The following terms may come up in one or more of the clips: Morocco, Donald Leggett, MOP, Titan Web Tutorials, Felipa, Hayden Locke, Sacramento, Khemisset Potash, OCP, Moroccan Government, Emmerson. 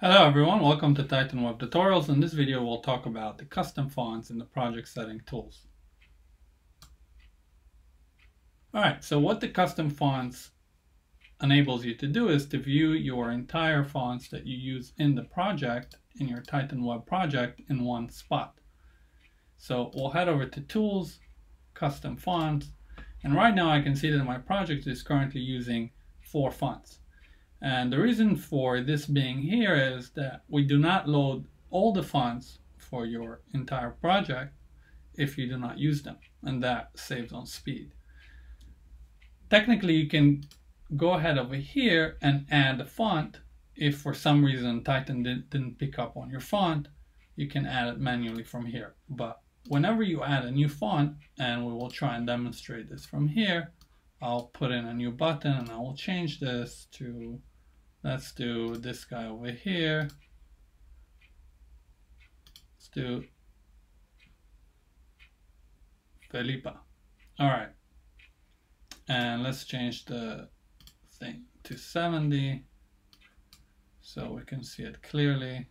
Hello everyone, welcome to Titan Web Tutorials. In this video we'll talk about the custom fonts in the project setting tools. Alright, so what the custom fonts enables you to do is to view your entire fonts that you use in the project, in your Titan Web project, in one spot. So we'll head over to Tools, Custom Fonts, and right now I can see that my project is currently using 4 fonts. And the reason for this being here is that we do not load all the fonts for your entire project if you do not use them, and that saves on speed. Technically, you can go ahead over here and add a font. If for some reason Titan didn't pick up on your font, you can add it manually from here. But whenever you add a new font, and we will try and demonstrate this from here, I'll put in a new button and I will change this to, let's do this guy over here. Let's do Felipa. All right. And let's change the thing to 70 so we can see it clearly.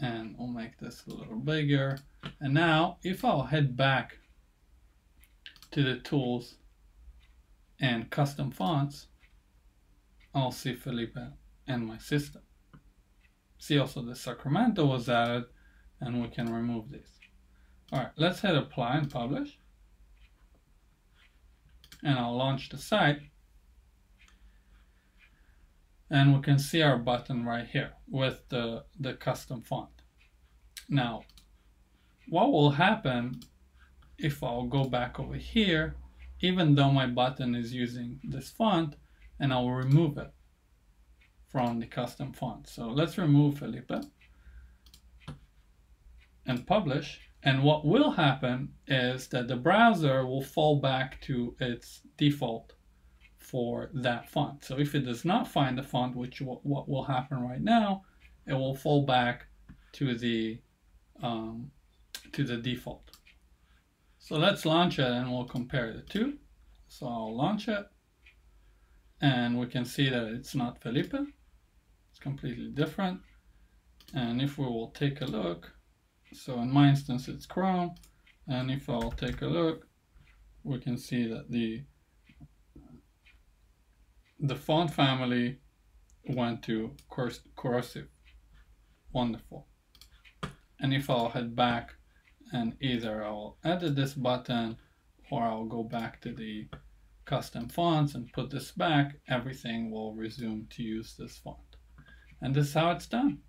And we'll make this a little bigger. And now if I'll head back to the tools and custom fonts, I'll see Felipa and my system. See also the Sacramento was added and we can remove this. All right, let's hit apply and publish. And I'll launch the site. And we can see our button right here with the custom font. Now, what will happen if I'll go back over here, even though my button is using this font, and I'll remove it from the custom font. So let's remove Felipa and publish. And what will happen is that the browser will fall back to its default for that font. So if it does not find the font, which what will happen right now, it will fall back to the default. So let's launch it and we'll compare the two. So I'll launch it and we can see that it's not Felipa. It's completely different. And if we will take a look, so in my instance, it's Chrome. And if I'll take a look, we can see that the font family went to cursive. Wonderful. And if I'll head back, and either I'll edit this button or I'll go back to the custom fonts and put this back, everything will resume to use this font. And this is how it's done.